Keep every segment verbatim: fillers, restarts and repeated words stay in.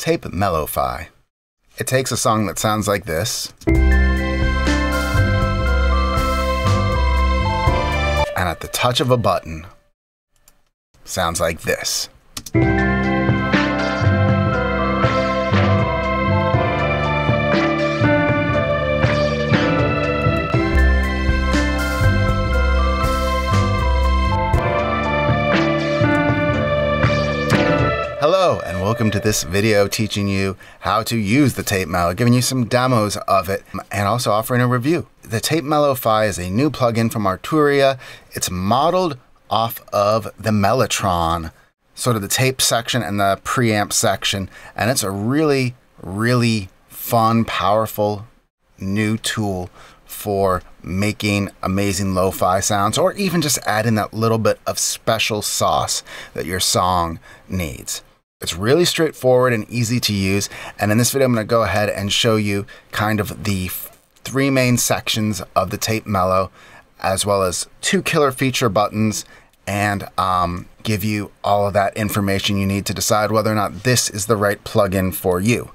Tape Mello-Fi. It takes a song that sounds like this, and at the touch of a button, sounds like this. Hello and welcome to this video teaching you how to use the Tape Mello, giving you some demos of it and also offering a review. The Tape Mello-Fi is a new plugin from Arturia. It's modeled off of the Mellotron, sort of the tape section and the preamp section, and it's a really, really fun, powerful new tool for making amazing lo-fi sounds, or even just adding that little bit of special sauce that your song needs. It's really straightforward and easy to use. And in this video, I'm going to go ahead and show you kind of the three main sections of the Tape Mello, as well as two killer feature buttons, and um, give you all of that information you need to decide whether or not this is the right plugin for you,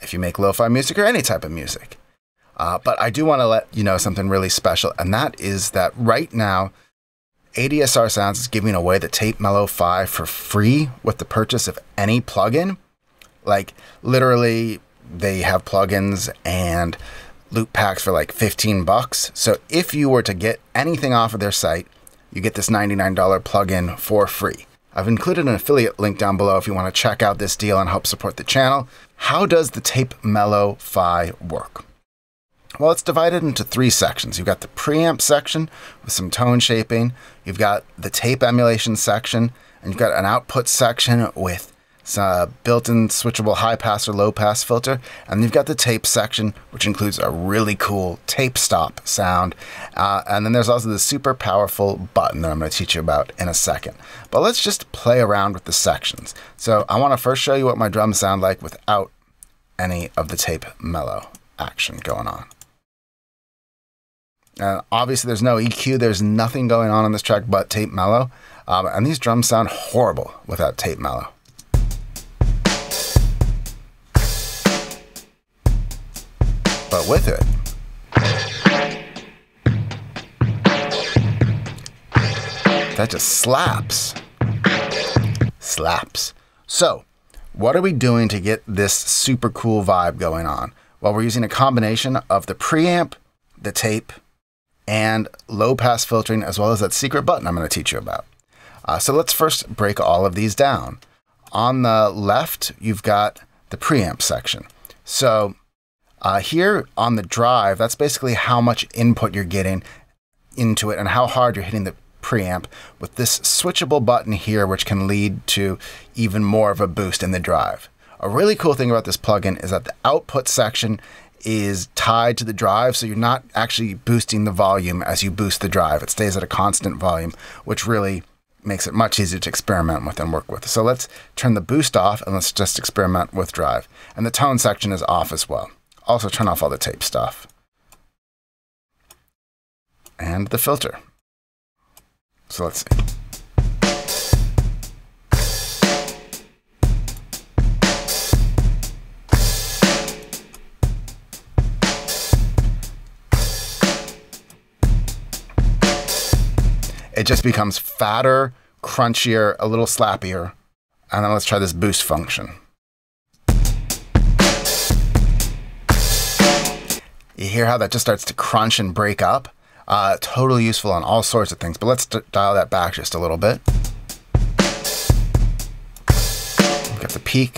if you make lo-fi music or any type of music. Uh, but I do want to let you know something really special, and that is that right now, A D S R Sounds is giving away the Tape Mello-Fi for free with the purchase of any plugin. Like, literally, they have plugins and loop packs for like fifteen bucks. So if you were to get anything off of their site, you get this ninety-nine dollar plugin for free. I've included an affiliate link down below if you want to check out this deal and help support the channel. How does the Tape Mello-Fi work? Well, it's divided into three sections. You've got the preamp section with some tone shaping, you've got the tape emulation section, and you've got an output section with a built-in switchable high-pass or low-pass filter, and you've got the tape section, which includes a really cool tape stop sound, uh, and then there's also the super powerful button that I'm going to teach you about in a second. But let's just play around with the sections. So I want to first show you what my drums sound like without any of the Tape Mello action going on. And obviously there's no E Q, there's nothing going on on this track but Tape Mello. Um, and these drums sound horrible without Tape Mello. But with it, that just slaps. Slaps. So what are we doing to get this super cool vibe going on? Well, we're using a combination of the preamp, the tape, and low-pass filtering, as well as that secret button I'm going to teach you about. Uh, so let's first break all of these down. On the left, you've got the preamp section. So uh, here on the drive, that's basically how much input you're getting into it and how hard you're hitting the preamp with this switchable button here, which can lead to even more of a boost in the drive. A really cool thing about this plugin is that the output section is tied to the drive, so you're not actually boosting the volume as you boost the drive. It stays at a constant volume, which really makes it much easier to experiment with and work with. So let's turn the boost off and let's just experiment with drive. And the tone section is off as well. Also turn off all the tape stuff. And the filter. So let's see. It just becomes fatter, crunchier, a little slappier. And then let's try this boost function. You hear how that just starts to crunch and break up? Uh, totally useful on all sorts of things, but let's dial that back just a little bit. We've got the peak.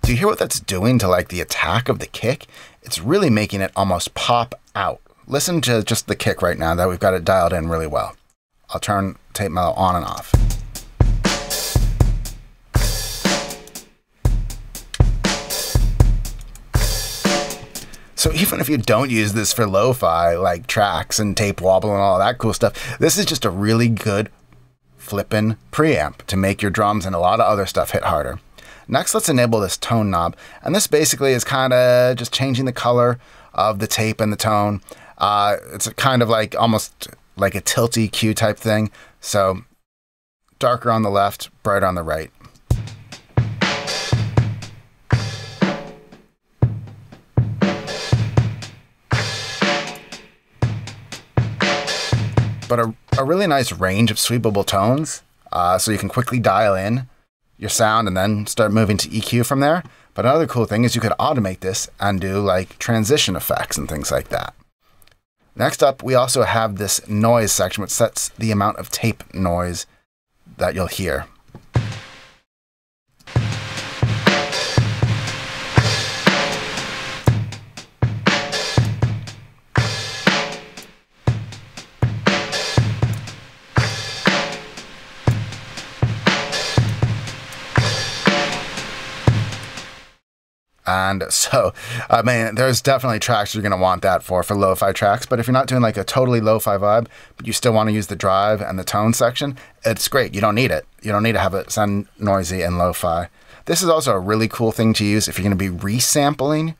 Do you hear what that's doing to like the attack of the kick? It's really making it almost pop out. Listen to just the kick right now that we've got it dialed in really well. I'll turn Tape Mello on and off. So even if you don't use this for lo-fi, like tracks and tape wobble and all that cool stuff, this is just a really good flippin' preamp to make your drums and a lot of other stuff hit harder. Next, let's enable this tone knob. And this basically is kind of just changing the color of the tape and the tone. Uh, it's kind of like almost like a tilty cue type thing. So darker on the left, brighter on the right. but a, a really nice range of sweepable tones. Uh, so you can quickly dial in your sound and then start moving to E Q from there. But another cool thing is you could automate this and do like transition effects and things like that. Next up, we also have this noise section, which sets the amount of tape noise that you'll hear. And so, I mean, there's definitely tracks you're going to want that for, for lo-fi tracks. But if you're not doing like a totally lo-fi vibe, but you still want to use the drive and the tone section, it's great. You don't need it. You don't need to have it sound noisy and lo-fi. This is also a really cool thing to use if you're going to be resampling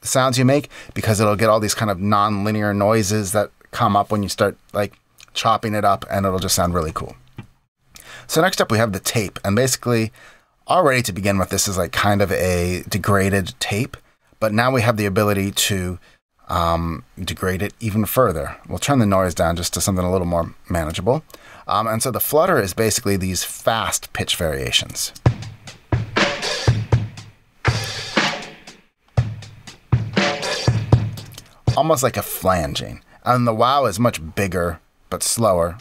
the sounds you make, because it'll get all these kind of non-linear noises that come up when you start like chopping it up, and it'll just sound really cool. So next up, we have the tape. And basically, already to begin with, this is like kind of a degraded tape, but now we have the ability to um, degrade it even further. We'll turn the noise down just to something a little more manageable. Um, and so the flutter is basically these fast pitch variations. Almost like a flanging. And the wow is much bigger, but slower.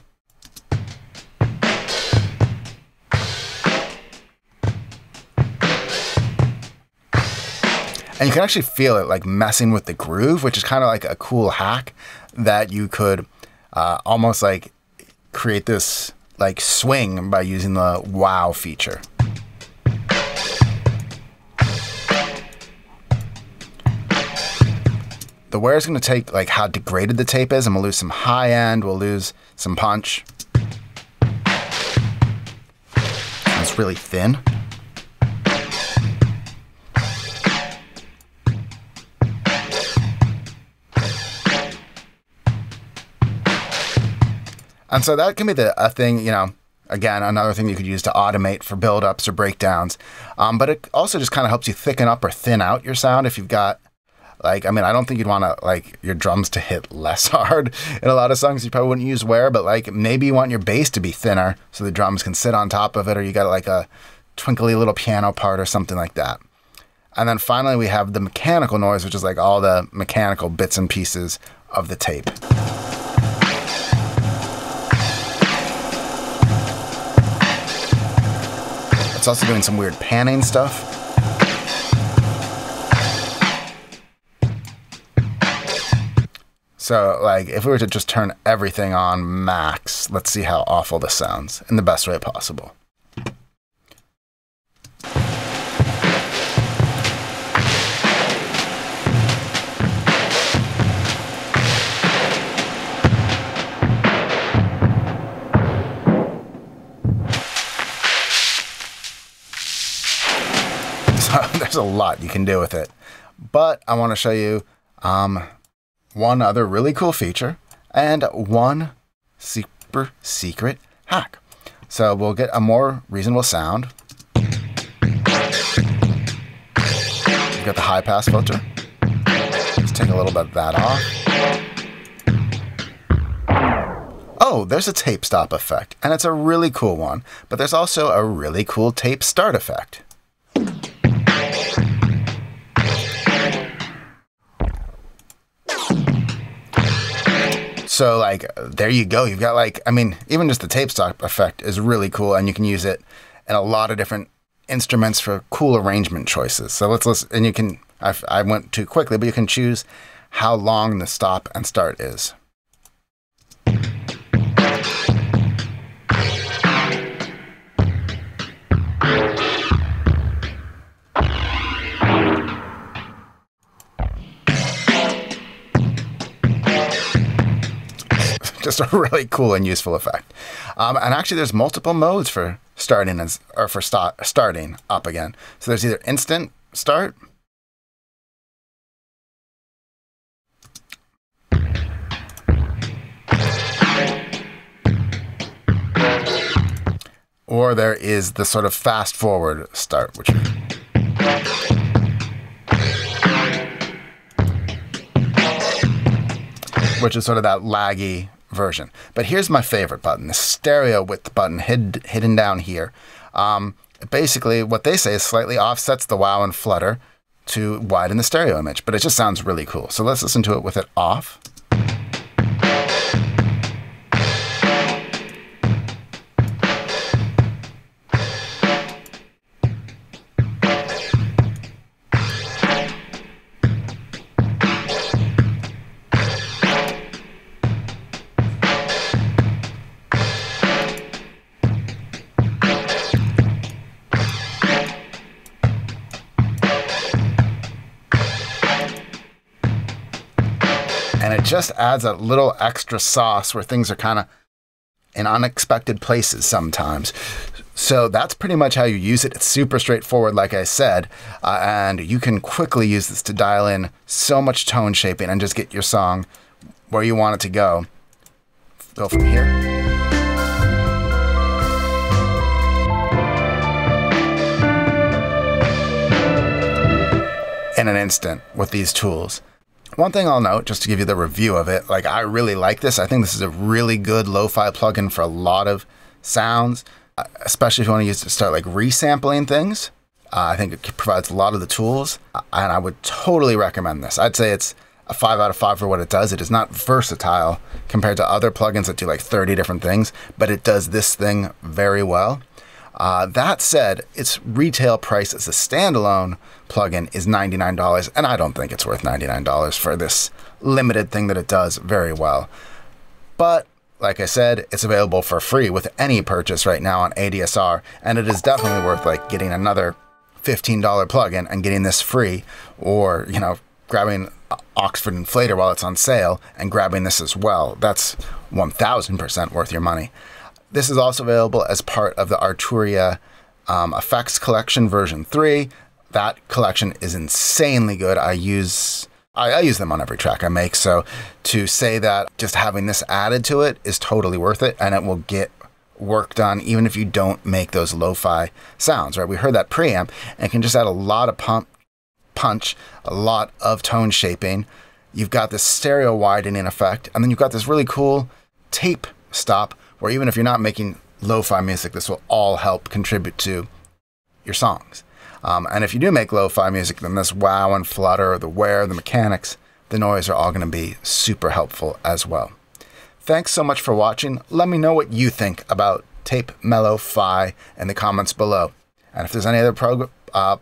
And you can actually feel it like messing with the groove, which is kind of like a cool hack that you could uh, almost like create this like swing by using the wow feature. The wear is going to take like how degraded the tape is, and we'll lose some high end, we'll lose some punch. And it's really thin. And so that can be the a thing, you know, again, another thing you could use to automate for buildups or breakdowns. Um, but it also just kind of helps you thicken up or thin out your sound if you've got, like, I mean, I don't think you'd want to, like, your drums to hit less hard in a lot of songs. You probably wouldn't use wear, but, like, maybe you want your bass to be thinner so the drums can sit on top of it, or you got, like, a twinkly little piano part or something like that. And then finally, we have the mechanical noise, which is, like, all the mechanical bits and pieces of the tape. Also doing some weird panning stuff. So like if we were to just turn everything on max, let's see how awful this sounds in the best way possible. There's a lot you can do with it, but I want to show you um, one other really cool feature and one super secret hack. So we'll get a more reasonable sound. We've got the high pass filter. Let's take a little bit of that off. Oh, there's a tape stop effect, and it's a really cool one, but there's also a really cool tape start effect. So like, there you go. You've got like, I mean, even just the tape stop effect is really cool, and you can use it in a lot of different instruments for cool arrangement choices. So let's listen, and you can, I, I went too quickly, but you can choose how long the stop and start is. Just a really cool and useful effect. Um, and actually there's multiple modes for starting and, or for st starting up again. So there's either instant start, or there is the sort of fast forward start, which which is sort of that laggy version. But here's my favorite button, the stereo width button hid, hidden down here. Um, basically, what they say is slightly offsets the wow and flutter to widen the stereo image, but it just sounds really cool. So let's listen to it with it off. And it just adds a little extra sauce where things are kind of in unexpected places sometimes. So that's pretty much how you use it. It's super straightforward, like I said, uh, and you can quickly use this to dial in so much tone shaping and just get your song where you want it to go. Go from here. In an instant with these tools. One thing I'll note, just to give you the review of it, like I really like this. I think this is a really good lo-fi plugin for a lot of sounds, especially if you want to use it to start like resampling things. Uh, I think it provides a lot of the tools, and I would totally recommend this. I'd say it's a five out of five for what it does. It is not versatile compared to other plugins that do like thirty different things, but it does this thing very well. Uh, that said, its retail price as a standalone plugin is ninety-nine dollars, and I don't think it's worth ninety-nine dollars for this limited thing that it does very well. But like I said, it's available for free with any purchase right now on A D S R, and it is definitely worth like getting another fifteen dollar plugin and getting this free, or you know, grabbing Oxford Inflator while it's on sale and grabbing this as well. That's one thousand percent worth your money. This is also available as part of the Arturia um, Effects Collection version three. That collection is insanely good. I use I, I use them on every track I make, so to say that just having this added to it is totally worth it, and it will get work done even if you don't make those lo-fi sounds, right? We heard that preamp, and it can just add a lot of pump, punch, a lot of tone shaping. You've got this stereo widening effect, and then you've got this really cool tape stop, where even if you're not making lo-fi music, this will all help contribute to your songs. Um, and if you do make lo-fi music, then this wow and flutter, the wear, the mechanics, the noise are all going to be super helpful as well. Thanks so much for watching. Let me know what you think about Tape Mello-Fi in the comments below. And if there's any other prog uh,